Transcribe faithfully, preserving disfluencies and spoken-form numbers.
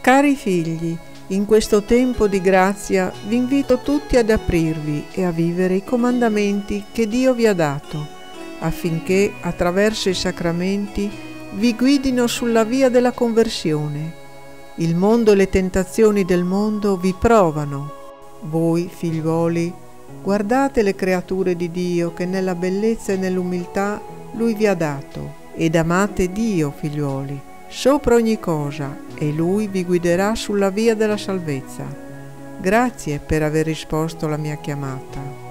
Cari figli, in questo tempo di grazia vi invito tutti ad aprirvi e a vivere i comandamenti che Dio vi ha dato, affinché attraverso i sacramenti vi guidino sulla via della conversione. Il mondo e le tentazioni del mondo vi provano. Voi, figliuoli, guardate le creature di Dio che nella bellezza e nell'umiltà Lui vi ha dato, ed amate Dio, figliuoli, sopra ogni cosa, e Lui vi guiderà sulla via della salvezza. Grazie per aver risposto alla mia chiamata.